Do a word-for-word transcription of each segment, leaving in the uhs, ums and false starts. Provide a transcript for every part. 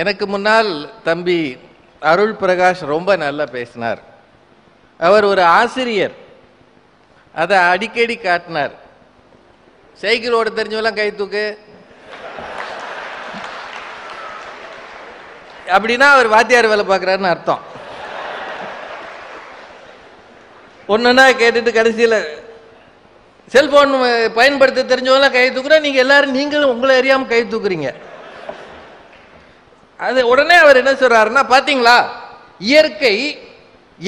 எனக்கு முன்னால் தம்பி அருள் பிரகாஷ் ரொம்ப நல்லா பேசினார். அவர் ஒரு ஆசிரியர், அதை அடிக்கடி காட்டினார். சைக்கிள் ஓட தெரிஞ்சவெல்லாம் கை தூக்கு அப்படின்னா அவர் வாத்தியார் வேலை பார்க்குறாருன்னு அர்த்தம். ஒன்றுன்னா கேட்டுட்டு கடைசியில் செல்போன் பயன்படுத்த தெரிஞ்சவங்களாம் கை தூக்குறா, நீங்கள் எல்லாரும் நீங்களும் உங்களை அறியாமல் கை தூக்குறீங்க. அது உடனே அவர் என்ன சொல்றாருன்னா, பார்த்தீங்களா இயற்கை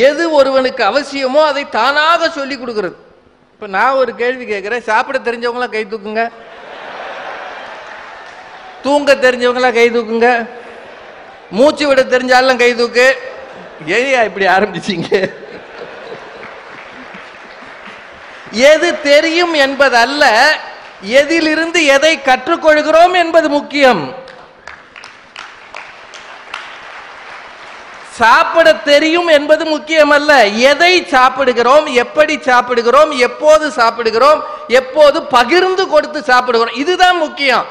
எது ஒருவனுக்கு அவசியமோ அதை தானாக சொல்லி கொடுக்குறது. இப்போ நான் ஒரு கேள்வி கேட்குறேன், சாப்பிட தெரிஞ்சவங்களாம் கை தூக்குங்க, தூங்க தெரிஞ்சவங்களாம் கை தூக்குங்க, மூச்சு விட தெரிஞ்சாலும் கை தூக்கு. ஏரியா இப்படி ஆரம்பிச்சிங்க. எது தெரியும் என்பது அல்ல, எதிலிருந்து எதை கற்றுக்கொள்கிறோம் என்பது முக்கியம். சாப்பிட தெரியும் என்பது முக்கியமல்ல, எதை சாப்பிடுகிறோம், எப்படி சாப்பிடுகிறோம், எப்போது சாப்பிடுகிறோம், எப்போது பகிர்ந்து கொடுத்து சாப்பிடுகிறோம், இதுதான் முக்கியம்.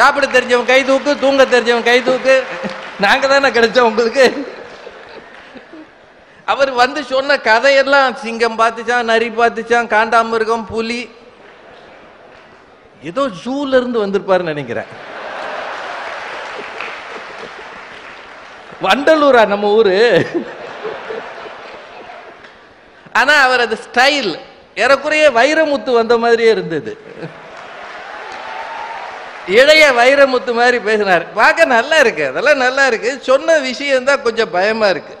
சாப்பிட தெரிஞ்சவன் கை தூக்கு, தூங்க தெரிஞ்சவன் கை தூக்கு. நாங்க தானே கிடைச்சோம் உங்களுக்கு. அவர் வந்து சொன்ன கதையெல்லாம் சிங்கம் பார்த்துச்சான், நரி பார்த்துச்சான், காண்டாமிருகம், புலி, ஏதோ ஜூல இருந்து வந்திருப்பாருன்னு நினைக்கிறேன். வண்டலூரா நம்ம ஊரு? ஆனா அவர் அது ஸ்டைல் ஏறக்குறைய வைரமுத்து வந்த மாதிரியே இருந்தது. இளைய வைரமுத்து மாதிரி பேசினார். பார்க்க நல்லா இருக்கு, அதெல்லாம் நல்லா இருக்கு. சொன்ன விஷயம்தான் கொஞ்சம் பயமா இருக்கு.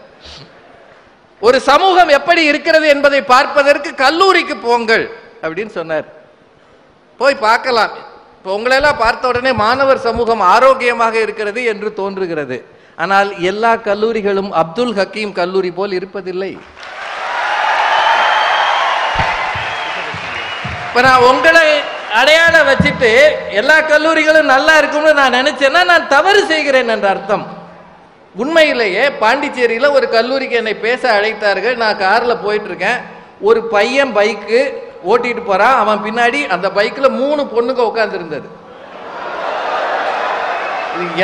ஒரு சமூகம் எப்படி இருக்கிறது என்பதை பார்ப்பதற்கு கல்லூரிக்கு போங்கள் அப்படின்னு சொன்னார். போய் பார்க்கலாம். இப்போ உங்களெல்லாம் பார்த்த உடனே மாணவர் சமூகம் ஆரோக்கியமாக இருக்கிறது என்று தோன்றுகிறது. ஆனால் எல்லா கல்லூரிகளும் அப்துல் ஹக்கீம் கல்லூரி போல் இருப்பதில்லை. இப்ப நான் உங்களை அடையாளம் வச்சுட்டு எல்லா கல்லூரிகளும் நல்லா இருக்கும்னு நான் நினைச்சேன்னா நான் தவறு செய்கிறேன் என்ற அர்த்தம். உண்மையிலேயே பாண்டிச்சேரியில ஒரு கல்லூரிக்கு என்னை பேச அழைத்தார்கள். நான் கார்ல போயிட்டு இருக்கேன். ஒரு பையன் பைக்கு ஓட்டிட்டு போறான். அவன் பின்னாடி அந்த பைக்ல மூணு பொண்ணுங்க உட்கார்ந்து இருந்தது.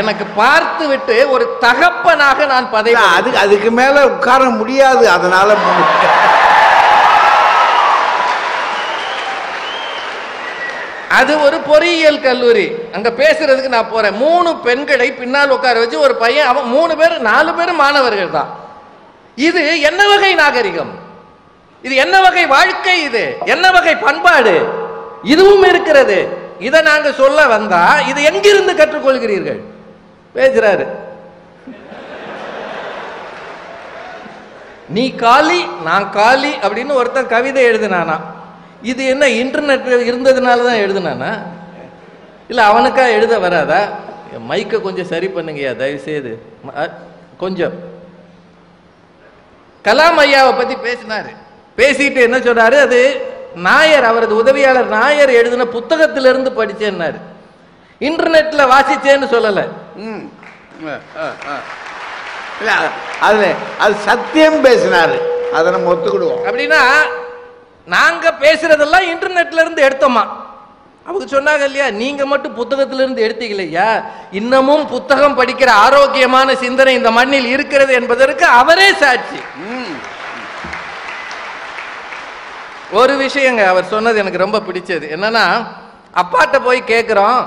எனக்கு பார்த்து விட்டு ஒரு தகப்பனாக நான் பதவி, அதுக்கு அதுக்கு மேல உட்கார முடியாது. அதனால அது ஒரு பொறியியல் கல்லூரி. அங்க பேசுறதுக்கு நான் போறேன். மூணு பெண்களை பின்னால் உட்கார வச்சு ஒரு பையன், அவன் மூணு பேர் நாலு பேர் மாணவர்கள் தான். இது என்ன வகை நாகரிகம்? இது என்ன வகை வாழ்க்கை? இது என்ன வகை பண்பாடு? இதுவும் இருக்கிறது. இதை நாங்க சொல்ல வந்தா இதை எங்கிருந்து கற்றுக்கொள்கிறீர்கள்? பேசுறாரு, நீ காலி நான் காலி அப்படின்னு ஒருத்தன் கவிதை எழுதினானா. இது என்ன இன்டர்நெட் இருந்ததுனாலதான் எழுதினானா? இல்ல அவனுக்கா எழுத வராதா? மைக்க கொஞ்சம் சரி பண்ணுங்கயா தயவு செய்து. கொஞ்சம் கலாம் ஐயாவை பத்தி பேசினாரு. பேசிட்டு என்ன சொன்னாரு, அது நாயர், அவரது உதவியாளர் நாயர் எழுதின புத்தகத்திலிருந்து படிச்சேன்னாரு. இன்டர்நெட்ல வாசிச்சேன்னு சொல்லல. அது சத்தியம் பேசினாரு, அதை நம்ம ஒத்துக்கிடுவோம். அப்படின்னா நாங்க பேசுறதெல்லாம் இன்டர்நெட்ல இருந்து எடுத்தோமா? அவங்க சொன்னாங்க இல்லையா, நீங்க மட்டும் புத்தகத்திலிருந்து எடுத்தீங்களையா? இன்னமும் புத்தகம் படிக்கிற ஆரோக்கியமான சிந்தனை இந்த மண்ணில் இருக்கிறது என்பதற்கு அவரே சாட்சி. ஒரு விஷயங்க அவர் சொன்னது எனக்கு ரொம்ப பிடிச்சது என்னன்னா, அப்பாட்ட போய் கேட்குறோம்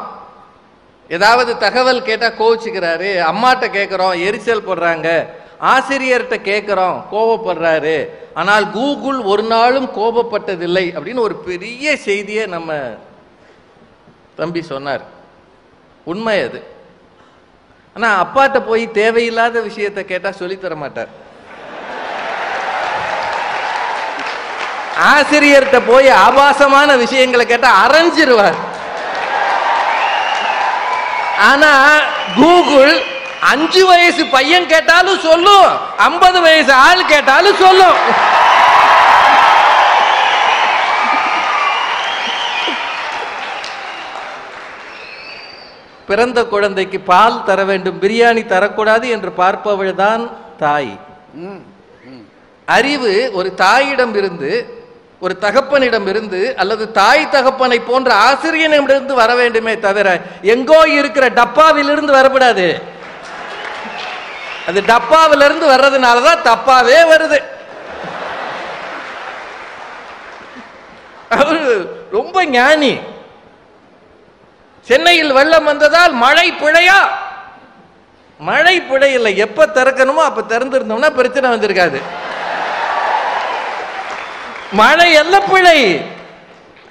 ஏதாவது தகவல் கேட்டால் கோவிச்சுக்கிறாரு, அம்மாட்ட கேட்குறோம் எரிச்சல் போடுறாங்க, ஆசிரியர்கிட்ட கேட்குறோம் கோபப்படுறாரு, ஆனால் கூகுள் ஒரு நாளும் கோபப்பட்டதில்லை அப்படின்னு ஒரு பெரிய செய்தியை நம்ம தம்பி சொன்னார். உண்மை அது. ஆனால் அப்பாட்ட போய் தேவையில்லாத விஷயத்தை கேட்டால் சொல்லித்தர மாட்டார். ஆசிரியர்கிட்ட போய் ஆபாசமான விஷயங்களை கேட்டா அரைஞ்சிருவார். ஆனா கூகுள் அஞ்சு வயசு பையன் கேட்டாலும் சொல்லும், ஐம்பது வயசு ஆள் கேட்டாலும் சொல்லும். பிறந்த குழந்தைக்கு பால் தர வேண்டும், பிரியாணி தரக்கூடாது என்று பார்ப்பவள் தான் தாய். அறிவு ஒரு தாயிடம் இருந்து, ஒரு தகப்பனிடம் இருந்து, அல்லது தாய் தகப்பனை போன்ற ஆசிரியனிடமிருந்து வர வேண்டுமே தவிர எங்கோ இருக்கிற டப்பாவிலிருந்து வரப்படாது. அது டப்பாவில இருந்து வர்றதுனால தான் தப்பாவே வருது. அவர் ரொம்ப ஞானி. சென்னையில் வெள்ளம் வந்ததால் மழை பிழையா? மழை பிழையில எப்ப திறக்கணுமோ அப்ப திறந்திருந்தோம்னா பிரச்சனை வந்திருக்காது. மழை அல்ல பிழை.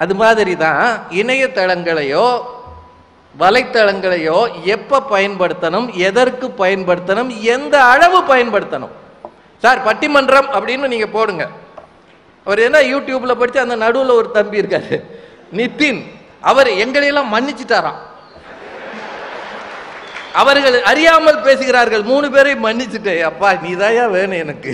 அது மாதிரி தான் இணையதளங்களையோ வலைத்தளங்களையோ எப்ப பயன்படுத்தணும், எதற்கு பயன்படுத்தணும், எந்த அளவு பயன்படுத்தணும். சார் பட்டிமன்றம் அப்படின்னு நீங்க போடுங்க. அவர் என்ன யூடியூப்ல படிச்சு அந்த நடுவில் ஒரு தம்பி இருக்காரு நிதின், அவர் எங்களையெல்லாம் மன்னிச்சுட்டாராம். அவர்கள் அறியாமல் பேசுகிறார்கள். மூணு பேரையும் மன்னிச்சுட்டே அப்பா நீதாயா வேணும் எனக்கு.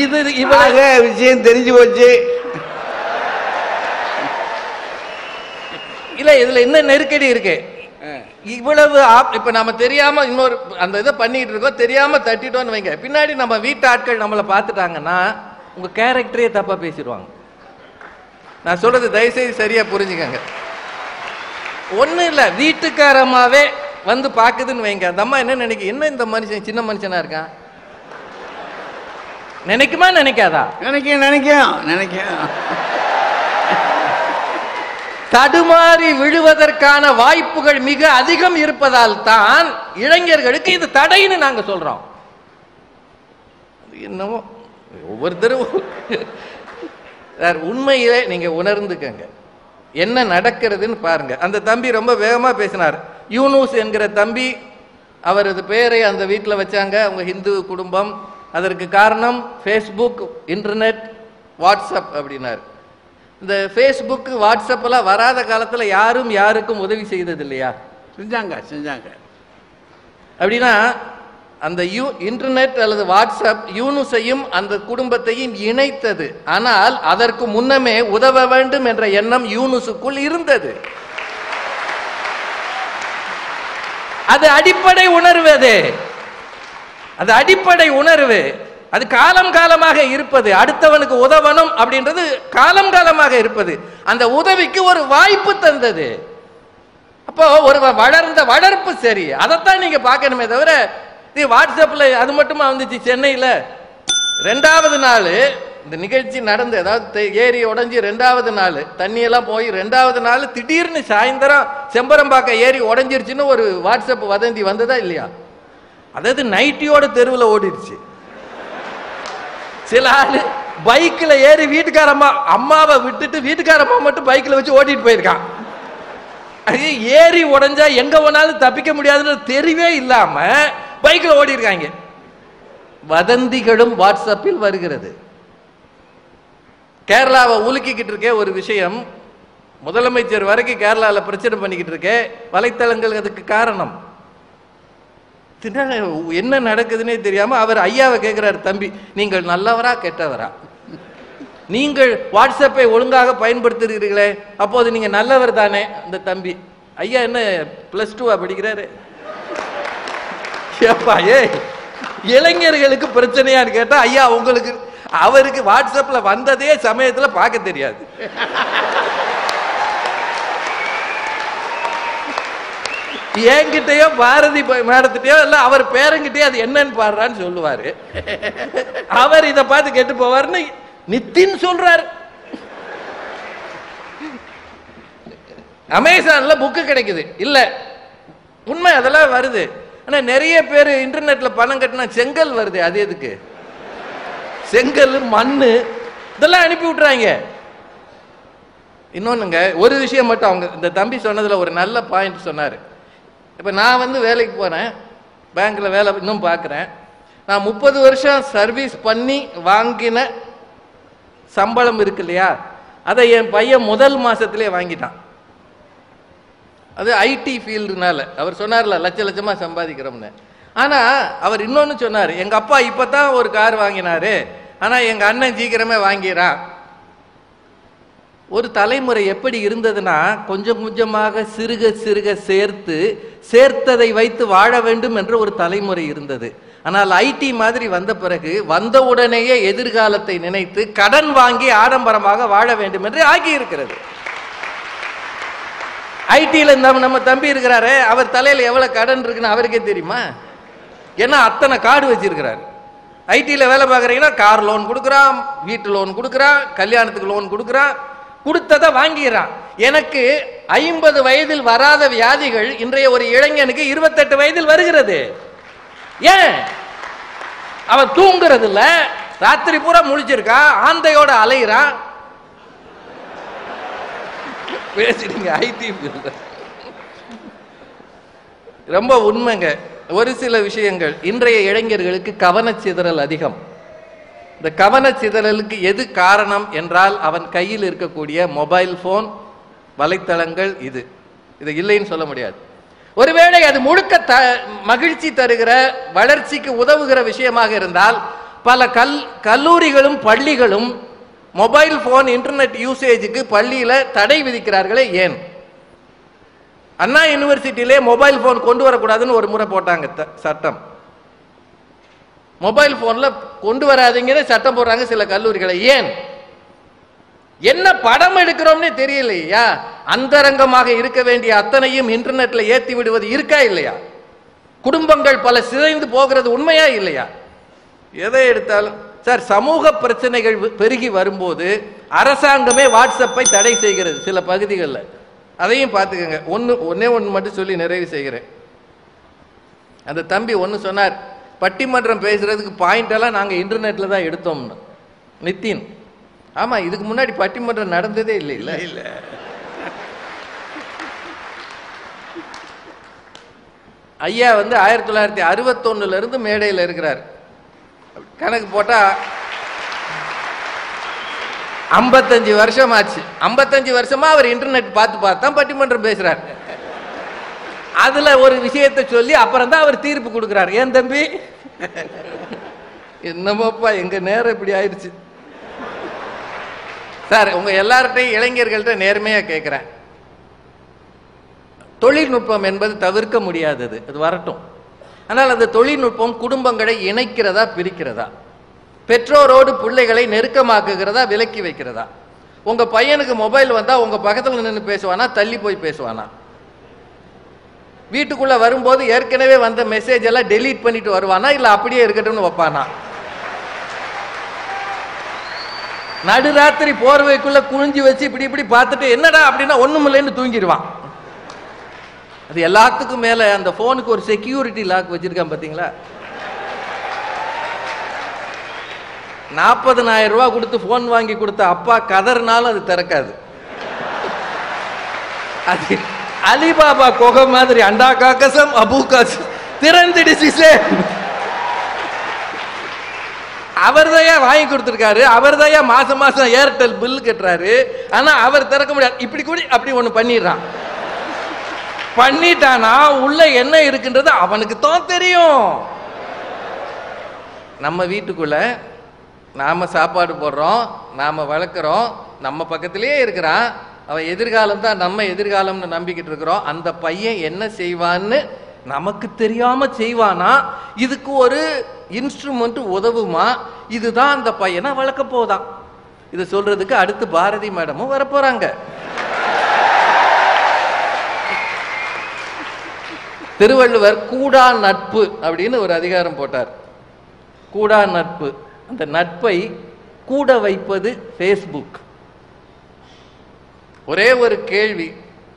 இது இவங்க விஷயம் தெரிஞ்சு போச்சு. இல்ல இதுல என்ன நெருக்கடி இருக்கு? இவ்வளவு இப்ப நம்ம தெரியாம இன்னொரு அந்த இதை பண்ணிட்டு இருக்கோம், தெரியாம தட்டிட்டோம்னு வைங்க. பின்னாடி நம்ம வீட்டு ஆட்கள் நம்மளை பார்த்துட்டாங்கன்னா உங்க கேரக்டரே தப்பா பேசிடுவாங்க. நான் சொல்றது தயவுசெய்து சரியா புரிஞ்சுக்கங்க. ஒன்னும் இல்ல வீட்டுக்காரமாவே வந்து பாக்குதுன்னு வைங்க. அந்த அம்மா என்ன நினைக்க, என்ன இந்த மனுஷன் சின்ன மனுஷனா இருக்கான் நினைக்குமா நினைக்காதா? நினைக்க நினைக்க நினைக்க தடுமாறி விழுவதற்கான வாய்ப்புகள் மிக அதிகம் இருப்பதால் தான் இளைஞர்களுக்கு இது தடைன்னு நாங்க சொல்றோம். என்னவோ ஒவ்வொருத்தரும் உண்மையிலே நீங்க உணர்ந்துக்கங்க என்ன நடக்கிறதுன்னு பாருங்க. அந்த தம்பி ரொம்ப வேகமா பேசினார். யூனூஸ் என்கிற தம்பி, அவரது பெயரை அந்த வீட்டில் வச்சாங்க. அவங்க ஹிந்து குடும்பம். அதற்கு காரணம் ஃபேஸ்புக், இன்டர்நெட், வாட்ஸ்அப் அப்படின்னாரு. இந்த ஃபேஸ்புக்கு வாட்ஸ்அப்லாம் வராத காலத்தில் யாரும் யாருக்கும் உதவி செய்தது இல்லையா? செஞ்சாங்க செஞ்சாங்க. அப்படின்னா அந்த யூ இன்டர்நெட் அல்லது வாட்ஸ்அப் யூனுஸையும் அந்த குடும்பத்தையும் இணைத்தது. ஆனால் அதற்கு முன்னமே உதவ வேண்டும் என்ற எண்ணம் யூனுஸுக்குள் இருந்தது. அது அடிப்படை உணர்வு. அது அது அடிப்படை உணர்வு. அது காலம் காலமாக இருப்பது. அடுத்தவனுக்கு உதவணும் அப்படின்றது காலம் காலமாக இருப்பது. அந்த உதவிக்கு ஒரு வாய்ப்பு தந்தது. அப்போ ஒரு வளர்ந்த வளர்ப்பு. சரி, அதைத்தான் நீங்க பார்க்கணுமே தவிர வாட்ஸ்அப்ல அது மட்டுமா வந்துச்சு? சென்னையில ரெண்டாவது நாள் இந்த நிகழ்ச்சி நடந்து, அதாவது ஏரி உடஞ்சி ரெண்டாவது நாள் தண்ணியெல்லாம் போய் ரெண்டாவது நாள் திடீர்னு சாயந்தரம் செம்பரம்பாக்கம் ஏரி உடஞ்சிருச்சுன்னு ஒரு வாட்ஸ்அப் வதந்தி வந்ததா இல்லையா? அதாவது நைட்டியோட தெருவில் ஓடிடுச்சு. சில ஆளு பைக்கில் ஏறி வீட்டுக்காரம்மா அம்மாவை விட்டுட்டு வீட்டுக்காரம்மா மட்டும் பைக்கில் வச்சு ஓட்டிட்டு போயிருக்கான். அது ஏறி உடஞ்சா எங்க போனாலும் தப்பிக்க முடியாதுன்னு தெரியவே இல்லாம பைக்கில் ஓடி இருக்காங்க. வதந்திகளும் வாட்ஸ்அப்பில் வருகிறது. கேரளாவை உலுக்கிக்கிட்டு இருக்கே ஒரு விஷயம். முதலமைச்சர் வரைக்கும் கேரளாவில் பிரச்சனை பண்ணிக்கிட்டு இருக்கே வலைத்தளங்கள் அதுக்கு காரணம். என்ன நடக்குதுன்னே தெரியாம அவர் ஐயாவை கேட்கிறார், தம்பி நீங்கள் நல்லவரா கெட்டவரா? நீங்கள் வாட்ஸ்அப்பை ஒழுங்காக பயன்படுத்துகிறீர்களே, அப்போது நீங்க நல்லவர் தானே? அந்த தம்பி, ஐயா என்ன பிளஸ் டூவா படிக்கிறாரு? இளைஞர்களுக்கு பிரச்சனையான்னு கேட்டா ஐயா உங்களுக்கு அவருக்கு வாட்ஸ்அப்ல வந்ததே சமயத்துல பார்க்க தெரியாது. என்கிட்டயோ பாரதி மேடத்திட்டயோ இல்ல அவர் பேரங்கிட்டயோ அது என்னன்னு பாடுறான்னு சொல்லுவாரு. அவர் இதை பார்த்து கெட்டு போவார்னு நித்தின் சொல்றாரு. அமேசான்ல புக்கு கிடைக்குது இல்ல, உண்மை அதெல்லாம் வருது. ஆனா நிறைய பேர் இன்டர்நெட்ல பணம் கட்டினா செங்கல் வருது. அது எதுக்கு? செங்கல் மண்ணு இதெல்லாம் அனுப்பி விட்டுறாங்க. இன்னொன்னுங்க, ஒரு விஷயம் மட்டும் அவங்க இந்த தம்பி சொன்னதுல ஒரு நல்ல பாயிண்ட் சொன்னாரு. இப்போ நான் வந்து வேலைக்கு போகிறேன், பேங்க்கில் வேலை இன்னும் பார்க்குறேன். நான் முப்பது வருஷம் சர்வீஸ் பண்ணி வாங்கின சம்பளம் இருக்கு இல்லையா, அதை என் பையன் முதல் மாதத்துலேயே வாங்கிட்டான். அது ஐடி ஃபீல்டுனால அவர் சொன்னார்ல லட்ச லட்சமா சம்பாதிக்கிறோம்னு. ஆனா அவர் இன்னொன்னு சொன்னார், எங்க அப்பா இப்பதான் ஒரு கார் வாங்கினாரு, ஆனா எங்க அண்ணன் சீக்கிரமே வாங்கிறான். ஒரு தலைமுறை எப்படி இருந்ததுன்னா கொஞ்சம் கொஞ்சமாக சிறுக சிறுக சேர்த்து சேர்த்ததை வைத்து வாழ வேண்டும் என்ற ஒரு தலைமுறை இருந்தது. ஆனால் ஐடி மாதிரி வந்த பிறகு வந்தவுடனேயே எதிர்காலத்தை நினைத்து கடன் வாங்கி ஆடம்பரமாக வாழ வேண்டும் என்று ஆகி இருக்கிறது. ஐடியில் நம்ம தம்பி இருக்கிறாரு, அவர் தலையில் எவ்வளவு கடன் இருக்குன்னு அவருக்கே தெரியுமா? ஏன்னா அத்தனை கார்டு வச்சிருக்கிறாரு. ஐடியில் வேலை பார்க்குறீங்கன்னா கார் லோன் கொடுக்குறான், வீட்டு லோன் கொடுக்குறான், கல்யாணத்துக்கு லோன் கொடுக்குறான், கொடுத்ததை வாங்கிறான். எனக்கு ஐம்பது வயதில் வராத வியாதிகள் இன்றைய ஒரு இளைஞனுக்கு இருபத்தெட்டு வயதில் வருகிறது. ஏன்? அவன் தூங்குறது இல்ல, ராத்திரி பூரா முழிச்சிருக்கான், ஆந்தையோட அலையிறான். ரொம்ப உண்மைங்க. ஒரு சில விஷயங்கள் இன்றைய இளைஞர்களுக்கு கவனச்சிதறல் அதிகம். இந்த கவனச்சிதறலுக்கு எது காரணம் என்றால் அவன் கையில் இருக்கக்கூடிய மொபைல் போன், வலைத்தளங்கள். இது இது இல்லைன்னு சொல்ல முடியாது. ஒருவேளை அது முழுக்க த மகிழ்ச்சி தருகிற வளர்ச்சிக்கு உதவுகிற விஷயமாக இருந்தால் பல கல் கல்லூரிகளும் பள்ளிகளும் மொபைல் போன், இன்டர்நெட் யூசேஜுக்கு பள்ளியில தடை விதிக்கிறார்களே ஏன்? அண்ணா யூனிவர்சிட்டியிலே மொபைல் போன் கொண்டு வரக்கூடாதுன்னு ஒரு முறை போட்டாங்க சட்டம். மொபைல் போன்ல கொண்டு வராதீங்கன்னு சட்டம் போடுறாங்க சில கல்லூரிகளை. ஏன்? என்ன படம் எடுக்கிறோம்னே தெரியலையா? அந்தரங்கமாக இருக்க வேண்டிய அத்தனையும் இன்டர்நெட்ல ஏற்றி விடுவது இருக்கா இல்லையா? குடும்பங்கள் பல சிதைந்து போகிறது உண்மையா இல்லையா? எதை எடுத்தாலும் சார் சமூக பிரச்சனைகள் பெருகி வரும்போது அரசாங்கமே வாட்ஸ்அப்பை தடை செய்கிறது சில பகுதிகளில். அதையும் பார்த்துக்கங்க. ஒன்று ஒன்னே ஒன்று மட்டும் சொல்லி நிறைவு செய்கிறேன். அந்த தம்பி ஒன்று சொன்னார், பட்டிமன்றம் பேசுறதுக்கு பாயிண்டெல்லாம் நாங்கள் இன்டர்நெட்ல தான் எடுத்தோம்னு. நித்தின், ஆமாம், இதுக்கு முன்னாடி பட்டிமன்றம் நடந்ததே இல்லை இல்லை இல்லை ஐயா வந்து ஆயிரத்தி தொள்ளாயிரத்தி அறுபத்தொன்னுல இருந்து மேடையில் இருக்கிறார். கணக்கு போட்டா ஐம்பத்தஞ்சு வருஷம் ஆச்சு. ஐம்பத்தஞ்சு வருஷமா அவர் இன்டர்நெட் பார்த்து பார்த்தா பட்டிமன்றம் பேசுறார். அதுல ஒரு விஷயத்தை சொல்லி அப்புறம் தான் அவர் தீர்ப்பு கொடுக்கிறார். ஏன் தம்பி என்னமோப்பா எங்க நேரம் இப்படி ஆயிடுச்சு சார். உங்க எல்லார்ட்டையும் இளைஞர்கள்ட்ட நேர்மையா கேட்கிறேன், தொழில்நுட்பம் என்பது தவிர்க்க முடியாதது, அது வரட்டும். ஆனால் அந்த தொழில்நுட்பம் குடும்பங்களை இணைக்கிறதா பிரிக்கிறதா? பெற்றோரோடு பிள்ளைகளை நெருக்கமாக்குகிறதா விலக்கி வைக்கிறதா? உங்க பையனுக்கு மொபைல் வந்தா உங்க பக்கத்தில் நின்று பேசுவானா தள்ளி போய் பேசுவானா? வீட்டுக்குள்ள வரும்போது ஏற்கனவே வந்த மெசேஜ் எல்லாம் டெலீட் பண்ணிட்டு வருவானா இல்ல அப்படியே இருக்கட்டும்னு வைப்பானா? நடுராத்திரி போர்வைக்குள்ள குனிஞ்சு வச்சு இப்படி இப்படி பார்த்துட்டு என்னடா அப்படின்னா ஒண்ணும் இல்லைன்னு தூங்கிடுவான். அது எல்லாத்துக்கும் மேல அந்த போனுக்கு ஒரு செக்யூரிட்டி லாக் வச்சிருக்கான் பாத்தீங்களா? நாற்பதாயிரம் ரூபாய் கொடுத்து போன் வாங்கி கொடுத்த அப்பா கதறினாலும் அது திறக்காது. அது அலிபாபா கொகை மாதிரி அண்டா காக்கசம் அபூகாசம் திறந்துடுச்சு. அவர்தையா வாங்கி கொடுத்துருக்காரு, அவர்தையா மாச மாசம் ஏர்டெல் பில் கட்டுறாரு. ஆனா அவர் திறக்க முடியாது, இப்படி கூட அப்படி ஒண்ணு பண்ணிடுறான். பண்ணிட்டானா உள்ள என்ன இருக்குன்றது அவனுக்கு தான் தெரியும். நம்ம வீட்டுக்குள்ள நாம சாப்பாடு போடுறோம், நாம வளர்க்குறோம், நம்ம பக்கத்திலேயே இருக்கிறான். அவன் எதிர்காலம் தான் நம்ம எதிர்காலம்னு நம்பிக்கிட்டு இருக்கிறோம். அந்த பையன் என்ன செய்வான்னு நமக்கு தெரியாம செய்வானா? இதுக்கு ஒரு இன்ஸ்ட்ருமெண்ட் உதவுமா? இதுதான் அந்த பையனை வளர்க்க போதான். இது சொல்றதுக்கு அடுத்து பாரதி மேடமும் வரப்போறாங்க. திருவள்ளுவர் கூடா நட்பு அப்படின்னு ஒரு அதிகாரம் போட்டார். கூடா நட்பு, அந்த நட்பை கூட வைப்பது Facebook. ஒரே ஒரு கேள்வி,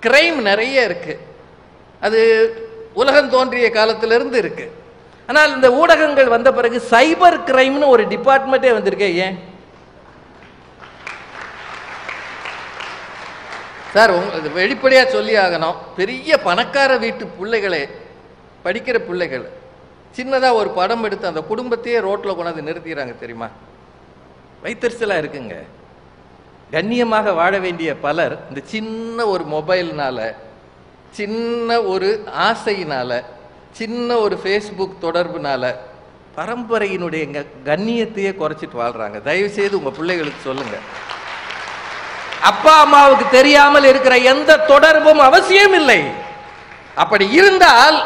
கிரைம் நிறைய இருக்கு, அது உலகம் தோன்றிய காலத்திலிருந்து இருக்கு. ஆனால் இந்த ஊடகங்கள் வந்த பிறகு சைபர் கிரைம்னு ஒரு டிபார்ட்மெண்ட்டே வந்திருக்கே ஏன் சார்? உங்க வெளிப்படையாக சொல்லி ஆகணும். பெரிய பணக்கார வீட்டு பிள்ளைகளே, படிக்கிற பிள்ளைகள் சின்னதாக ஒரு படம் எடுத்து அந்த குடும்பத்தையே ரோட்டில் கொண்டாந்து நிறுத்திக்கிறாங்க தெரியுமா? வைத்தறிச்சலாக இருக்குங்க. கண்ணியமாக வாழ வேண்டிய பலர் இந்த சின்ன ஒரு மொபைல்னால சின்ன ஒரு ஆசையினால், சின்ன ஒரு ஃபேஸ்புக் தொடர்புனால் பரம்பரையினுடைய எங்கள் கண்ணியத்தையே குறைச்சிட்டு வாழ்கிறாங்க. தயவுசெய்து உங்கள் பிள்ளைகளுக்கு சொல்லுங்கள், அப்பா அம்மாவுக்கு தெரியாமல் இருக்கிற எந்த தொடர்பும் அவசியம் இல்லை. அப்படி இருந்தால்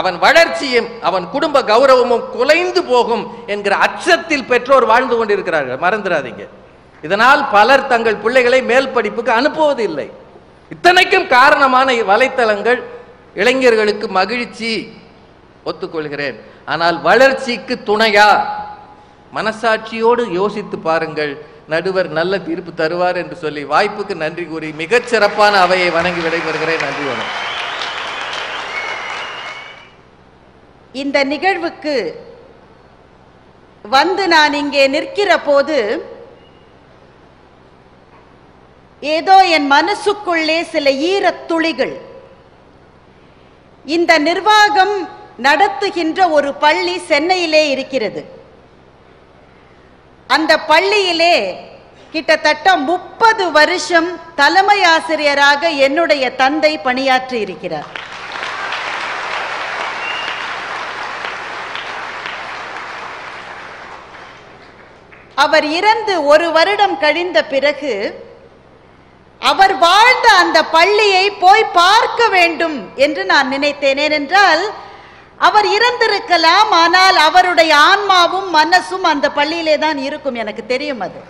அவன் வளர்ச்சியும் அவன் குடும்ப கௌரவமும் குலைந்து போகும் என்கிற அச்சத்தில் பெற்றோர் வாழ்ந்து கொண்டிருக்கிறார்கள். மறந்துடாதீங்க. இதனால் பலர் தங்கள் பிள்ளைகளை மேல் படிப்புக்கு அனுப்புவதில்லை. இத்தனைக்கும் காரணமான வலைத்தளங்கள் இளைஞர்களுக்கு மகிழ்ச்சி, ஒத்துக்கொள்கிறேன். ஆனால் வளர்ச்சிக்கு துணையா? மனசாட்சியோடு யோசித்து பாருங்கள். நடுவர் நல்ல தீர்ப்பு தருவார் என்று சொல்லி வாய்ப்புக்கு நன்றி கூறி மிகச்சிறப்பான அவையை வணங்கி விடைபெறுகிறேன். நன்றி வணக்கம். இந்த நிகழ்வுக்கு வந்து நான் இங்கே நிற்கிற போது ஏதோ என் மனசுக்குள்ளே சில ஈரத் துளிகள், இந்த நிர்வாகம் நடத்துகின்ற ஒரு பள்ளி சென்னையிலே இருக்கிறது. அந்த பள்ளியிலே கிட்டத்தட்ட முப்பது வருஷம் தலைமை ஆசிரியராக என்னுடைய தந்தை பணியாற்றி இருக்கிறார். அவர் இறந்து ஒரு வருடம் கழிந்த பிறகு அவர் வாழ்ந்த அந்த பள்ளியை போய் பார்க்க வேண்டும் என்று நான் நினைத்தேன். ஏனென்றால் அவர் இறந்திருக்கலாம், ஆனால் அவருடைய ஆன்மாவும் மனசும் அந்த பள்ளியிலே தான் இருக்கும். எனக்கு தெரியும், அது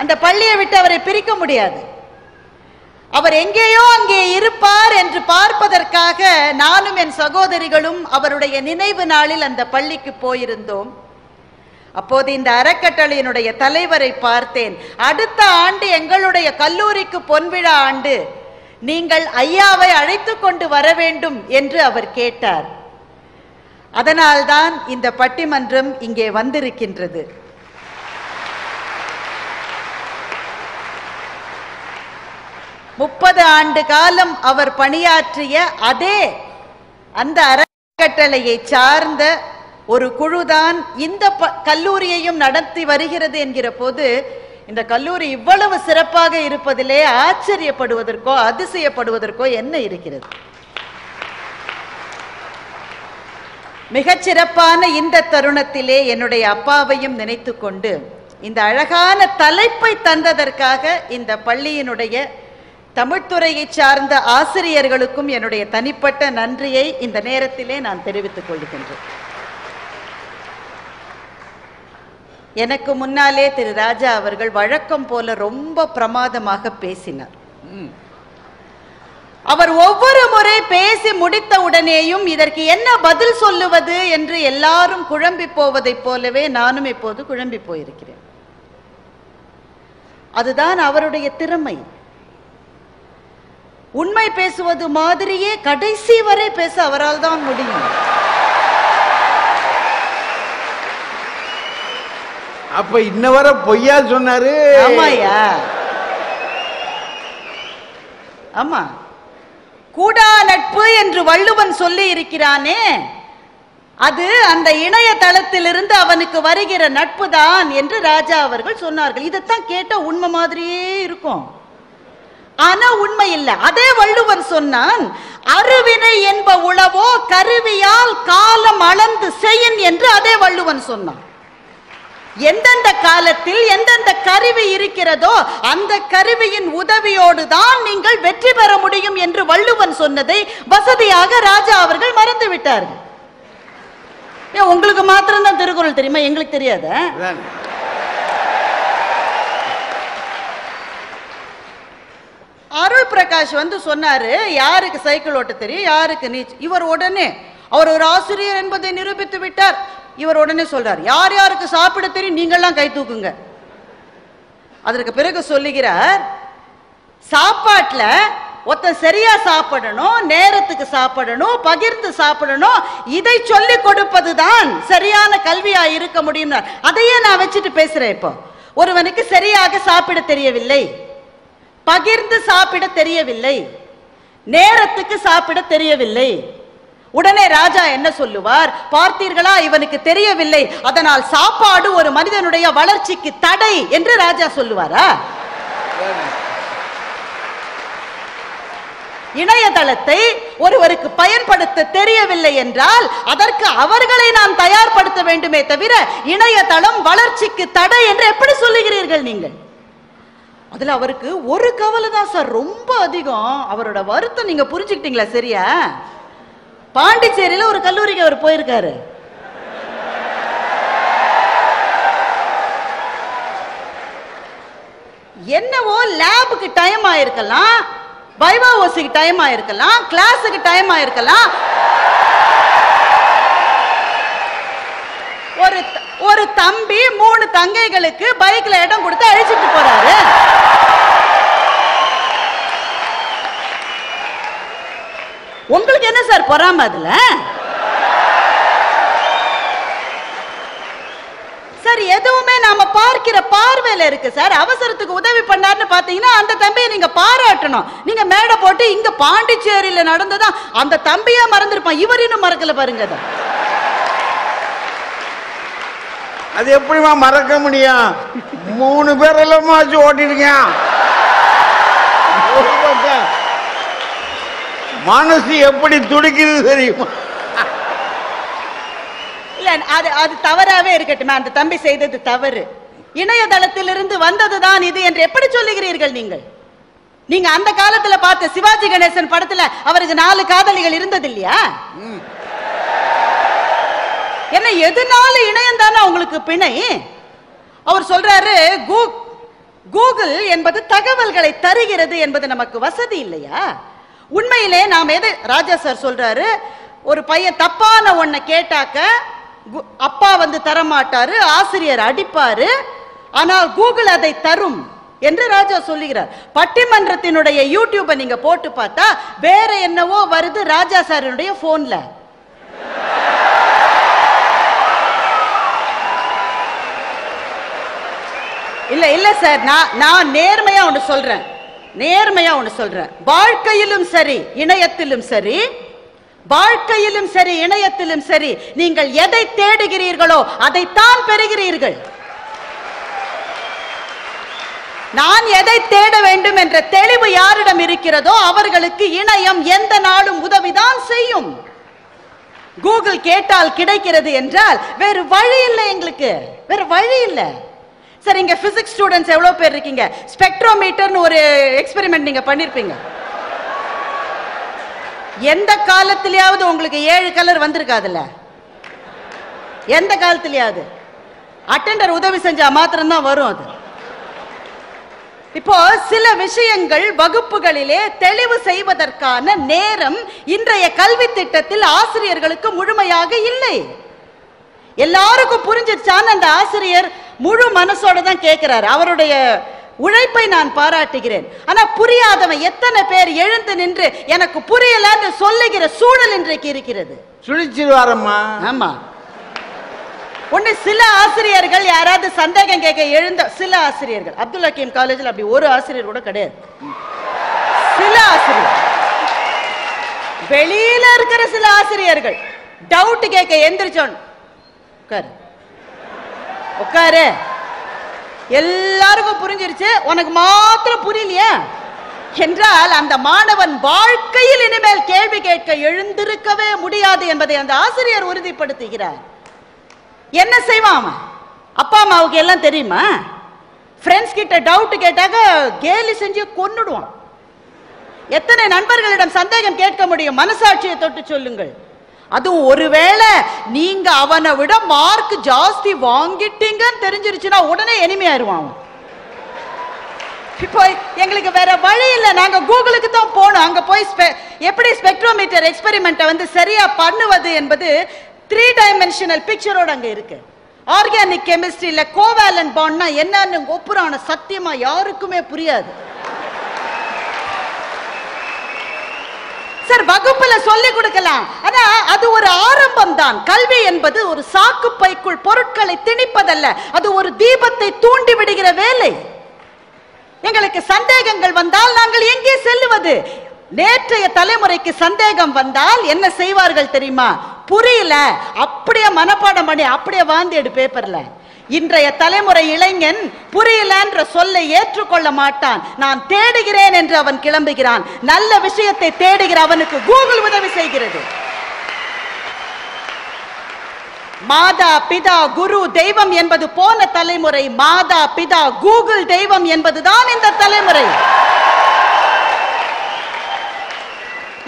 அந்த பள்ளியை விட்டு அவரை பிரிக்க முடியாது. அவர் எங்கேயோ அங்கே இருப்பார் என்று பார்ப்பதற்காக நானும் என் சகோதரிகளும் அவருடைய நினைவு நாளில் அந்த பள்ளிக்கு போயிருந்தோம். அப்போது இந்த அறக்கட்டளையினுடைய தலைவரை பார்த்தேன். அடுத்த ஆண்டு எங்களுடைய கல்லூரிக்கு பொன்விழா ஆண்டு, நீங்கள் ஐயாவை அழைத்து கொண்டு வர வேண்டும் என்று அவர் கேட்டார். அதனால்தான் இந்த பட்டிமன்றம் இங்கே வந்திருக்கின்றது. முப்பது ஆண்டு காலம் அவர் பணியாற்றிய அதே அந்த அறக்கட்டளையை சார்ந்த ஒரு குழுதான் இந்த கல்லூரியையும் நடத்தி வருகிறது என்கிற போது, இந்த கல்லூரி இவ்வளவு சிறப்பாக இருப்பதிலே ஆச்சரியப்படுவதற்கோ அதிசயப்படுவதற்கோ என்ன இருக்கிறது? மிகச் சிறப்பான இந்த தருணத்திலே என்னுடைய அப்பாவையும் நினைத்து கொண்டு இந்த அழகான தலைப்பை தந்ததற்காக இந்த பள்ளியினுடைய தமிழ்துறையை சார்ந்த ஆசிரியர்களுக்கும் என்னுடைய தனிப்பட்ட நன்றியை இந்த நேரத்திலே நான் தெரிவித்துக் கொள்கின்றேன். எனக்கு முன்னாலே திரு ராஜா அவர்கள் வழக்கம் போல ரொம்ப பிரமாதமாக பேசினார். அவர் ஒவ்வொரு முறை பேசி முடித்த உடனேயும் இதற்கு என்ன பதில் சொல்லுவது என்று எல்லாரும் குழம்பி போவதைப் போலவே நானும் இப்போது குழம்பி போயிருக்கிறேன். அதுதான் அவருடைய திறமை. உண்மை பேசுவது மாதிரியே கடைசி வரை பேச அவரால் தான் முடியும். அப்ப இன்ன வர பொய்யா சொன்னாரு? ஆமாயா, ஆமா. கூடா நட்பு என்று வள்ளுவன் சொல்லி இருக்கிறானே, அது அந்த இணையதளத்திலிருந்து அவனுக்கு வருகிற நட்பு தான் என்று ராஜா அவர்கள் சொன்னார்கள். இதைத்தான் கேட்ட உண்மை மாதிரியே இருக்கும், ஆனா உண்மை இல்லை. அதே வள்ளுவன் சொன்னான், அருவினை என்ப உளவோ கருவியால் காலம் அளந்து செய்யின் என்று அதே வள்ளுவன் சொன்னான். எந்தெந்த காலத்தில் எந்தெந்த கருவி இருக்கிறதோ அந்த கருவியின் உதவியோடு தான் நீங்கள் வெற்றி பெற முடியும் என்று வள்ளுவன் சொன்னதை வசதியாக ராஜா அவர்கள் மறந்து விட்டார்கள். உங்களுக்கு மாத்திரம்தான் திருக்குறள் தெரியுமா? எங்களுக்கு தெரியாத. அருள் பிரகாஷ் வந்து சொன்னாரு, யாருக்கு சைக்கிள் ஓட்ட தெரியும், யாருக்கு நீச்சல். இவர் உடனே அவர் ஒரு ஆசிரியர் என்பதை நிரூபித்து விட்டார். இவர் உடனே சொல்றார், யார் யாருக்கு சாப்பிட தெரியும் நீங்கள்லாம் கை தூக்குங்க. அதற்கு பிறகு சொல்லுகிறார், சாப்பாட்டுல ஒத்த சரியா சாப்பிடணும், நேரத்துக்கு சாப்பிடணும், பகிர்ந்து சாப்பிடணும், இதை சொல்லி கொடுப்பதுதான் சரியான கல்வியா இருக்க முடியும். அதையே நான் வச்சுட்டு பேசுறேன். இப்போ ஒருவனுக்கு சரியாக சாப்பிட தெரியவில்லை, பகிர்ந்து சாப்பிட தெரியவில்லை, நேரத்துக்கு சாப்பிட தெரியவில்லை, உடனே ராஜா என்ன சொல்லுவார்? பார்த்தீர்களா, இவனுக்கு தெரியவில்லை, அதனால் சாப்பாடு ஒரு மனிதனுடைய வளர்ச்சிக்கு தடை என்று ராஜா சொல்லுவாரா? இணையதளத்தை ஒருவருக்கு பயன்படுத்த தெரியவில்லை என்றால் அதற்கு அவர்களை நாம் தயார்படுத்த வேண்டுமே தவிர இணையதளம் வளர்ச்சிக்கு தடை என்று எப்படி சொல்லுகிறீர்கள் நீங்கள்? அதுல அவருக்கு ஒரு கவலை தான் சார், ரொம்ப அதிகம். அவரோட வருத்தம் நீங்க புரிஞ்சுக்கிட்டீங்களா சரியா? பாண்டிச்சேரியில ஒரு கல்லூரிக்கு அவர் போயிருக்காரு. என்னவோ லேபுக்கு டைம் ஆயிருக்கலாம், பைவா ஓசிக்கு டைம் ஆயிருக்கலாம், கிளாஸுக்கு டைம் ஆயிருக்கலாம். ஒரு ஒரு தம்பி மூணு தங்கைகளுக்கு பைக்ல இடம் கொடுத்து அழிச்சிட்டு போறாரு. உங்களுக்கு என்ன சார் பொறாம? அதுல சார் எதுவுமே நாம பார்க்கிற பார்வையில இருக்கு சார். அவசரத்துக்கு உதவி பண்ணாருன்னு பாத்தீங்கன்னா அந்த தம்பியை நீங்க பாராட்டணும். நீங்க மேடை போட்டு இங்க பாண்டிச்சேரியில நடந்ததா அந்த தம்பியா மறந்துருப்பான், இவர் இன்னும் மறக்கல பாருங்க. அது எப்படிமா மறக்க முடியும்? மூணு பேர் எல்லாமே ஆச்சு ஓட்டிருக்கேன். மனசு எப்படி துடிக்குது தெரியுமா? இல்ல அது அது தவறாவே இருக்கட்டும், அந்த தம்பி செய்தது தவறு. இணையதளத்திலிருந்து வந்ததுதான் இது என்று எப்படி சொல்லுகிறீர்கள் நீங்கள்? நீங்க அந்த காலத்துல பார்த்த சிவாஜி கணேசன் படத்துல அவருக்கு நாலு காதலிகள் இருந்தது இல்லையா? என்ன எதுனால இணையம் தானே உங்களுக்கு பிணை? அவர் சொல்றாரு கூகுள் என்பது தகவல்களை தருகிறது என்பது நமக்கு வசதி இல்லையா? உண்மையிலே நாம் எது, ராஜா சார் சொல்றாரு, ஒரு பையன் தப்பான ஒன்ன கேட்டாக்க அப்பா வந்து தரமாட்டாரு, ஆசிரியர் அடிப்பாரு, ஆனால் கூகுள் அதை தரும் என்று ராஜா சொல்லுகிறார். பட்டிமன்றத்தினுடைய யூடியூபை நீங்க போட்டு பார்த்தா வேற என்னவோ வருது ராஜா சாரினுடைய போன்ல. இல்ல இல்ல சார், நான் நான் நேர்மையா ஒன்று சொல்றேன், நேர்மையா ஒன்று சொல்றேன். வாழ்க்கையிலும் சரி இணையத்திலும் சரி, வாழ்க்கையிலும் சரி இணையத்திலும் சரி, நீங்கள் எதை தேடுகிறீர்களோ அதைத்தான் பெறுகிறீர்கள். நான் எதை தேட வேண்டும் என்ற தெளிவு யாரிடம் இருக்கிறதோ அவர்களுக்கு இணையம் எந்த நாளும் உதவிதான் செய்யும். கூகுள் கேட்டால் கிடைக்கிறது என்றால் வேறு வழி இல்லை, எங்களுக்கு வேற வழி இல்லை. சார் இங்க பிசிக்ஸ் ஸ்டூடெண்ட்ஸ் எவ்வளவு பேர் இருக்கீங்க? ஸ்பெக்ட்ரோமீட்டர்னு ஒரு எக்ஸ்பெரிமெண்ட் நீங்க பண்ணிருப்பீங்க. எந்த காலத்திலேயாவது உங்களுக்கு ஏழு கலர் வந்திருக்காதுல்ல? எந்த காலத்திலேயாவது? அட்டெண்டர் உதவி செஞ்சா மாத்திரம் தான் வரும் அது. இப்போ சில விஷயங்கள் வகுப்புகளிலே தெளிவு செய்வதற்கான நேரம் இன்றைய கல்வி திட்டத்தில் ஆசிரியர்களுக்கு முழுமையாக இல்லை. எல்லாருக்கும் புரிஞ்சிருச்சான்னு அந்த ஆசிரியர் முழு மனசோட தான் கேட்கிறார். அவருடைய உழைப்பை நான் பாராட்டுகிறேன். ஆனா புரியாதவன் எத்தனை பேர் எழுந்து நின்று எனக்கு புரியலன்னு சொல்லுகிற சூழல் இன்றைக்கு இருக்கிறது. சுழிச்சிருவாரம்மா. ஆமா, ஒண்ணு சில ஆசிரியர்கள் யாராவது சந்தேகம் கேட்க எழுந்த சில ஆசிரியர்கள், அப்துல் ஹக்கீம் காலேஜில் அப்படி ஒரு ஆசிரியர் கூட கிடையாது. சில ஆசிரியர், வெளியில இருக்கிற சில ஆசிரியர்கள் டவுட் கேட்க எந்திரிச்சோன்னு உட்காரு உட்காரு, எல்லாருக்கும் புரிஞ்சிருச்சு, உனக்கு மாத்திரம் புரியலையா என்றால் அந்த மாணவன் வாழ்க்கையில் இனிமேல் கேள்வி கேட்க எழுந்திருக்கவே முடியாது என்பதை அந்த ஆசிரியர் உறுதிப்படுத்துகிறார். என்ன செய்வான் அவன்? அப்பா அம்மாவுக்கு எல்லாம் தெரியுமா? ஃப்ரெண்ட்ஸ் கிட்ட டவுட் கேட்டாக்க கேலி செஞ்சு கொன்னுடுவான். எத்தனை நண்பர்களிடம் சந்தேகம் கேட்க முடியும்? மனசாட்சியை தொட்டு சொல்லுங்கள். அதுவும் ஒருவேளை நீங்க அவனை விட மார்க் ஜாஸ்தி வாங்கிட்டீங்கன்னு தெரிஞ்சிருச்சுன்னா உடனே எனிமையாயிருவான். இப்போ எங்களுக்கு வேற வழி இல்லை, நாங்க கூகுளுக்கு தான் போனோம். அங்க போய் எப்படி ஸ்பெக்ட்ரோமீட்டர் எக்ஸ்பெரிமெண்ட்டை வந்து சரியா பண்ணுவது என்பது த்ரீ டைமென்ஷனல் பிக்சரோட அங்க இருக்கு. ஆர்கானிக் கெமிஸ்ட்ரியில கோவேலன் பாண்ட்னா என்னன்னு ஒப்புறான சத்தியமா யாருக்குமே புரியாது சார். வகுப்புல சொல்லிக் கொடுக்கலாம், ஆனா அது ஒரு ஆரம்பம் தான். கல்வி என்பது ஒரு சாக்கு பைக்குள் பொருட்களை திணிப்பதல்ல, அது ஒரு தீபத்தை தூண்டி விடுகிற வேலை. எங்களுக்கு சந்தேகங்கள் வந்தால் நாங்கள் எங்கே செல்லுவது? நேற்றைய தலைமுறைக்கு சந்தேகம் வந்தால் என்ன செய்வார்கள் தெரியுமா? புரியல அப்படியே மனப்பாடம் பண்ணி அப்படியே வாந்தி எடு பேப்பர்ல. இன்றைய தலைமுறை இளைஞன் புரியல என்ற சொல்லை ஏற்றுக்கொள்ள மாட்டான். நான் தேடுகிறேன் என்று அவன் கிளம்புகிறான். நல்ல விஷயத்தை தேடுகிற அவனுக்கு கூகுள் உதவி செய்கிறது. மாதா பிதா குரு தெய்வம் என்பது போன தலைமுறை. மாதா பிதா கூகுள் தெய்வம் என்பதுதான் இந்த தலைமுறை.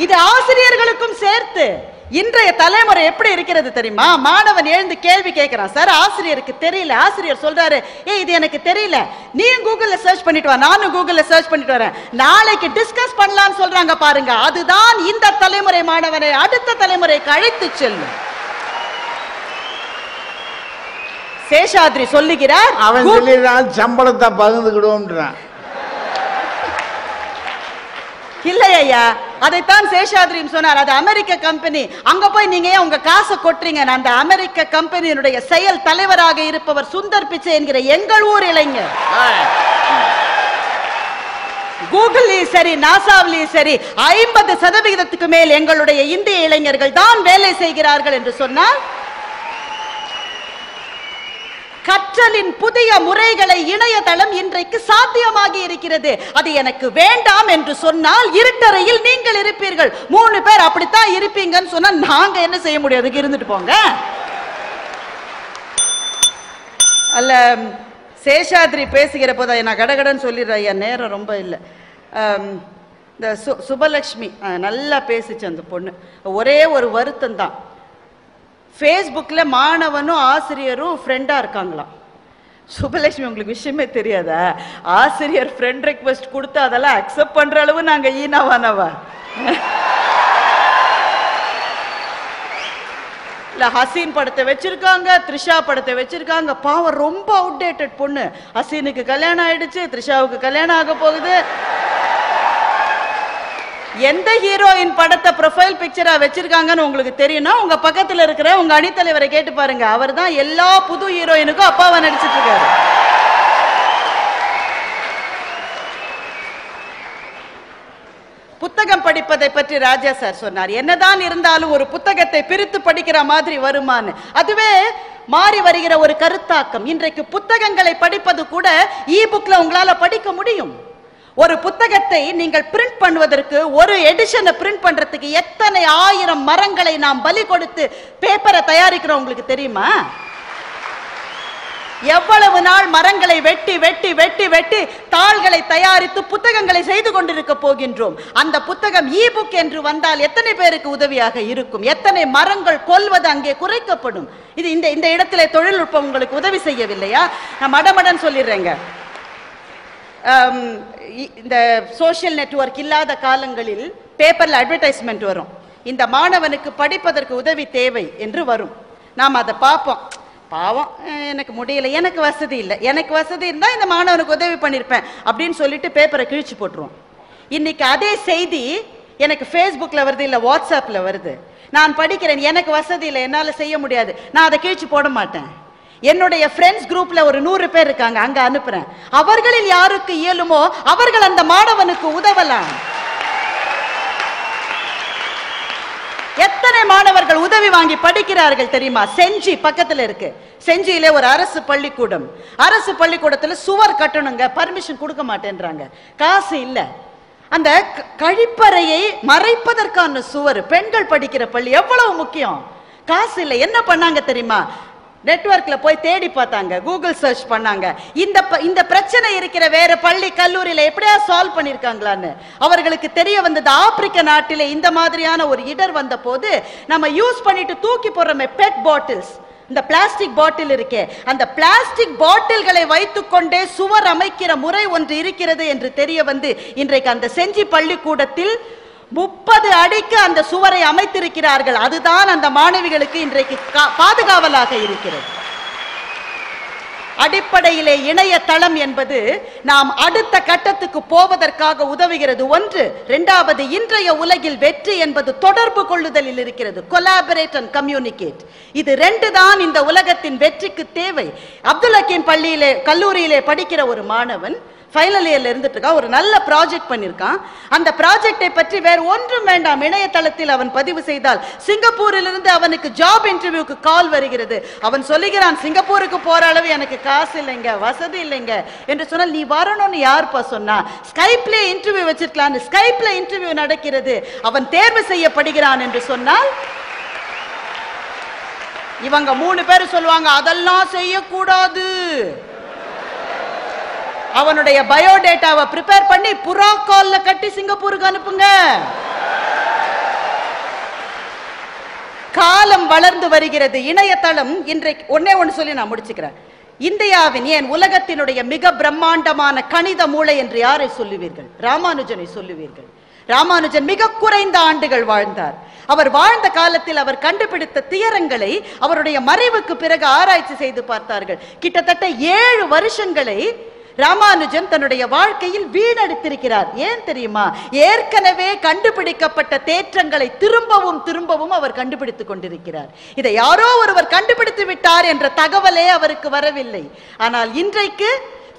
இது ஆசிரியர்களுக்கும் சேர்த்து இன்றைய தலைமுறை எப்படி இருக்கிறது தெரியுமா? மாணவன் எழுந்து கேள்வி கேட்கிறான், சார் ஆசிரியருக்கு தெரியல. ஆசிரியர் சொல்றாரு, ஏ இது எனக்கு தெரியல, நீ கூகுள்ல சர்ச் பண்ணிட்டு வா. நானும் கூகுள்ல சர்ச் பண்ணிட்டு வரேன், நாளைக்கு டிஸ்கஸ் பண்ணலாம்னு சொல்றாங்க பாருங்க. அதுதான் இந்த தலைமுறை மாணவனை அடுத்த தலைமுறைக்கு அழைத்து செல்லும். சேஷாத்ரி சொல்லுகிறார், அவன் சொல்லிடுறான் சம்பளத்தை பகிர்ந்துக்கிடுவோம்ன்றான். இல்லையா, அதைத்தான் சேஷாத்ரியும் சொன்னார். அது அமெரிக்க கம்பெனி, அங்க போய் நீங்க ஏன் உங்க காசை கொட்டுறீங்க? அந்த அமெரிக்க கம்பெனியினுடைய செயல் தலைவராக இருப்பவர் சுந்தர் பிச்சை என்கிற எங்கள் ஊர் இளைஞர். கூகுள்லயும் சரி நாசாவிலையும் சரி ஐம்பது சதவிகிதத்துக்கு மேல் எங்களுடைய இந்திய இளைஞர்கள் தான் வேலை செய்கிறார்கள் என்று சொன்னார். கற்றலின் புதிய முறைகளை இணையதளம் இன்றைக்கு சாத்தியமாகி இருக்கிறது. அது எனக்கு வேண்டாம் என்று சொன்னால் இருட்டறையில் நீங்கள் இருப்பீர்கள். மூணு பேர் அப்படித்தான் இருப்பீங்கன்னு சொன்னா நாங்க என்ன செய்ய முடியாது, இருந்துட்டு போங்க. அல்ல சேஷாத்ரி பேசுகிற போதா நான் கடகடன்னு சொல்லிடுறேன், ஐயா நேரம் ரொம்ப இல்லை. இந்த சு சுபலட்சுமி நல்லா பேசிச்சு அந்த பொண்ணு. ஒரே ஒரு வருத்தம் தான், ஃபேஸ்புக்கில் மாணவனும் ஆசிரியரும் ஃப்ரெண்டாக இருக்காங்களாம். சுபலட்சுமி உங்களுக்கு விஷயமே தெரியாதா? ஆசிரியர் ஃப்ரெண்ட் ரெக்வெஸ்ட் கொடுத்து அதெல்லாம் அக்செப்ட் பண்ணுற அளவு நாங்கள் ஈனாவானவா? இல்லை ஹசீன் படத்தை வச்சுருக்காங்க, த்ரிஷா படத்தை வச்சுருக்காங்க. பாவம் ரொம்ப அவுடேட்டட் பொண்ணு. ஹசீனுக்கு கல்யாணம் ஆகிடுச்சு, த்ரிஷாவுக்கு கல்யாணம் ஆக போகுது. எந்த ஹீரோயின் படத்தை ப்ரொஃபைல் பிக்சரா வச்சிருக்காங்கன்னு உங்களுக்கு தெரியும்னா உங்க பக்கத்துல இருக்கிற உங்க அணித்தலைவரை கேட்டு பாருங்க. அவர் தான் எல்லா புது ஹீரோயினுக்கும் அப்பாவை நடிச்சிட்டு இருக்காரு. புத்தகம் படிப்பதை பற்றி ராஜா சார் சொன்னார், என்னதான் இருந்தாலும் ஒரு புத்தகத்தை பிரித்து படிக்கிற மாதிரி வருமானு. அதுவே மாறி வருகிற ஒரு கருத்தாக்கம். இன்றைக்கு புத்தகங்களை படிப்பது கூட இ புக்ல உங்களால படிக்க முடியும். ஒரு புத்தகத்தை நீங்கள் பிரிண்ட் பண்ணுவதற்கு, ஒரு எடிஷனை பிரிண்ட் பண்றதுக்கு எத்தனை ஆயிரம் மரங்களை நாம் பலி கொடுத்து பேப்பரை தயாரிக்கிறோம் உங்களுக்கு தெரியுமா? எவ்வளவு நாள் மரங்களை வெட்டி வெட்டி வெட்டி வெட்டி தாள்களை தயாரித்து புத்தகங்களை செய்து கொண்டிருக்க போகின்றோம். அந்த புத்தகம் இ புக் என்று வந்தால் எத்தனை பேருக்கு உதவியாக இருக்கும்? எத்தனை மரங்கள் கொல்வது அங்கே குறைக்கப்படும். இது இந்த இந்த இடத்துல தொழில்நுட்பம் உங்களுக்கு உதவி செய்யவில்லையா? நான் மடமடன் சொல்லிடுறேங்க. இந்த சோஷியல் நெட்வொர்க் இல்லாத காலங்களில் பேப்பரில் அட்வர்டைஸ்மெண்ட் வரும். இந்த மாணவனுக்கு படிப்பதற்கு உதவி தேவை என்று வரும். நாம் அதை பார்ப்போம். பாவம் எனக்கு முடியலை, எனக்கு வசதி இல்லை, எனக்கு வசதி இருந்தால் இந்த மாணவனுக்கு உதவி பண்ணியிருப்பேன் அப்படின்னு சொல்லிட்டு பேப்பரை கிழிச்சு போட்டுருவோம். இன்னைக்கு அதே செய்தி எனக்கு ஃபேஸ்புக்கில் வருது, இல்லை வாட்ஸ்அப்பில் வருது. நான் படிக்கிறேன், எனக்கு வசதி இல்லை, என்னால் செய்ய முடியாது, நான் அதை கிழிச்சு போட மாட்டேன். என்னுடைய ஃப்ரெண்ட்ஸ் குரூப்ல ஒரு நூறு பேர் இருக்காங்க, அங்க அனுப்புறேன். அவர்களில் யாருக்கு இயலுமோ அவர்கள் அந்த மாணவனுக்கு உதவலாம். எத்தனை மாணவர்கள் உதவி வாங்கி படிக்கிறார்கள் தெரியுமா? செஞ்சி பக்கத்துல இருக்கு. செஞ்சியில ஒரு அரசு பள்ளிக்கூடம். அரசு பள்ளிக்கூடத்துல சுவர் கட்டணுங்க, பர்மிஷன் கொடுக்க மாட்டேன்றாங்க, காசு இல்லை. அந்த கழிப்பறையை மறைப்பதற்கான சுவர். பெண்கள் படிக்கிற பள்ளி எவ்வளவு முக்கியம். காசு இல்லை. என்ன பண்ணாங்க தெரியுமா? நெட்வொர்க்ல போய் தேடி பார்த்தாங்க, கூகுள் சர்ச் பண்ணாங்க. இந்த இந்த பிரச்சனை இருக்கிற வேற பள்ளி கல்லூரியில எப்படியா சால்வ் பண்ணியிருக்காங்களான்னு அவர்களுக்கு தெரிய வந்தது. ஆப்பிரிக்க நாட்டிலே இந்த மாதிரியான ஒரு இடர் வந்த போது நம்ம யூஸ் பண்ணிட்டு தூக்கி போடுறோமே பெட் பாட்டில்ஸ், இந்த பிளாஸ்டிக் பாட்டில் இருக்கே, அந்த பிளாஸ்டிக் பாட்டில்களை வைத்துக்கொண்டே சுவர் அமைக்கிற முறை ஒன்று இருக்கிறது என்று தெரிய வந்து இன்றைக்கு அந்த செஞ்சி பள்ளிக்கூடத்தில் முப்பது அடிக்கு அந்த சுவரை அமைத்திருக்கிறார்கள். அதுதான் அந்த மாணவிகளுக்கு இன்றைக்கு பாதுகாவலாக இருக்கிறது. அடிப்படையிலே இணையதளம் என்பது நாம் அடுத்த கட்டத்துக்கு போவதற்காக உதவுகிறது ஒன்று. இரண்டாவது, இன்றைய உலகில் வெற்றி என்பது தொடர்பு கொள்ளுதலில் இருக்கிறது. Collaborate and communicate. இது ரெண்டு தான் இந்த உலகத்தின் வெற்றிக்கு தேவை. அப்துல் ஹக்கீம் பள்ளியிலே கல்லூரியிலே படிக்கிற ஒரு மாணவன் Final year இருந்துட்டுக்கா ஒரு நல்ல ப்ராஜெக்ட் பண்ணிருக்கான் அந்த ப்ராஜெக்ட்டை பற்றி வேற ஒன்றும் வேண்டாம் இணையதளத்தில் அவன் பதிவு செய்தால் சிங்கப்பூரிலிருந்து அவனுக்கு ஜாப் இன்டர்வியூக்கு கால் வருகிறது அவன் சொல்லுகிறான் சிங்கப்பூருக்கு போற அளவு எனக்கு காசு இல்லங்க வசதி இல்லங்க என்று சொன்னால் நீ வரணும்னு யார்ப்பா சொன்னா ஸ்கைப்ல இன்டர்வியூ வச்சிருக்கான் ஸ்கைப்ல இன்டர்வியூ நடக்கிறது அவன் தேர்வு செய்யப்படுகிறான் என்று சொன்னால் இவங்க மூணு பேர் சொல்வாங்க அதெல்லாம் செய்ய கூடாது அவனுடைய பயோ டேட்டாவை ப்ரிப்பேர் பண்ணி புரா கால்ல கட்டி சிங்கப்பூருக்கு அனுப்புங்க காலம் வளர்ந்து வருகிறது இணையதளம் இன்றைக்கு ஒண்ணே ஒன்னு சொல்லி நான் முடிச்சுக்கிறேன் இந்தியாவின் ஏன் உலகத்தினுடைய மிக பிரம்மாண்டமான கணித மூளை என்று யாரை சொல்லுவீர்கள் ராமானுஜனை சொல்லுவீர்கள் ராமானுஜன் மிக குறைந்த ஆண்டுகள் வாழ்ந்தார் அவர் வாழ்ந்த காலத்தில் அவர் கண்டுபிடித்த தியரங்களை அவருடைய மறைவுக்கு பிறகு ஆராய்ச்சி செய்து பார்த்தார்கள் கிட்டத்தட்ட ஏழு வருஷங்களை ராமானுஜன் தன்னுடைய வாழ்க்கையில் வீணடித்திருக்கிறார் ஏன் தெரியுமா ஏற்கனவே கண்டுபிடிக்கப்பட்ட தேற்றங்களை திரும்பவும் திரும்பவும் அவர் கண்டுபிடித்துக் கொண்டிருக்கிறார் இதை யாரோ ஒருவர் கண்டுபிடித்து விட்டார் என்ற தகவலே அவருக்கு வரவில்லை ஆனால் இன்றைக்கு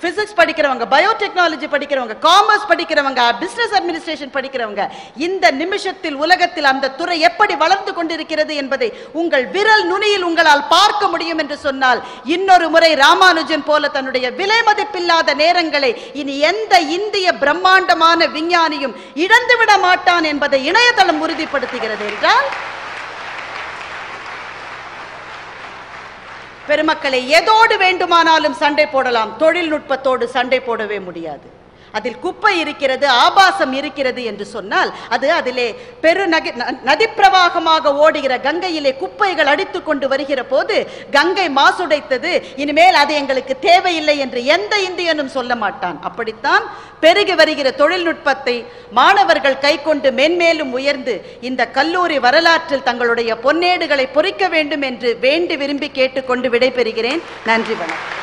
physics படிக்கிறவங்க பயோடெக்னாலஜி படிக்கிறவங்க காமர்ஸ் படிக்கிறவங்க பிசினஸ் அட்மினிஸ்ட்ரேஷன் படிக்கிறவங்க இந்த நிமிஷத்தில் உலகத்தில் அந்த துறை எப்படி வளர்ந்து கொண்டிருக்கிறது என்பதை உங்கள் விரல் நுனியில் உங்களால் பார்க்க முடியும் என்று சொன்னால் இன்னொரு முறை ராமானுஜன் போல தன்னுடைய விலைமதிப்பில்லாத நேரங்களை இனி எந்த இந்திய பிரம்மாண்டமான விஞ்ஞானியும் இழந்துவிட மாட்டான் என்பதை இணையதளம் உறுதிப்படுத்துகிறது என்றால் பெருமக்களை எதோடு வேண்டுமானாலும் சண்டை போடலாம் தொழில்நுட்பத்தோடு சண்டை போடவே முடியாது அதில் குப்பை இருக்கிறது ஆபாசம் இருக்கிறது என்று சொன்னால் அது அதிலே பெரு நதிப்பிரவாகமாக ஓடுகிற கங்கையிலே குப்பைகள் அடித்து கொண்டு வருகிற போது கங்கை மாசுடைத்தது இனிமேல் அது எங்களுக்கு தேவையில்லை என்று எந்த இந்தியனும் சொல்ல மாட்டான் அப்படித்தான் பெருகி வருகிற தொழில்நுட்பத்தை மாணவர்கள் கை கொண்டு மேன்மேலும் உயர்ந்து இந்த கல்லூரி வரலாற்றில் தங்களுடைய பொன்னேடுகளை பொறிக்க வேண்டும் என்று வேண்டி விரும்பி கேட்டுக்கொண்டு விடைபெறுகிறேன் நன்றி வணக்கம்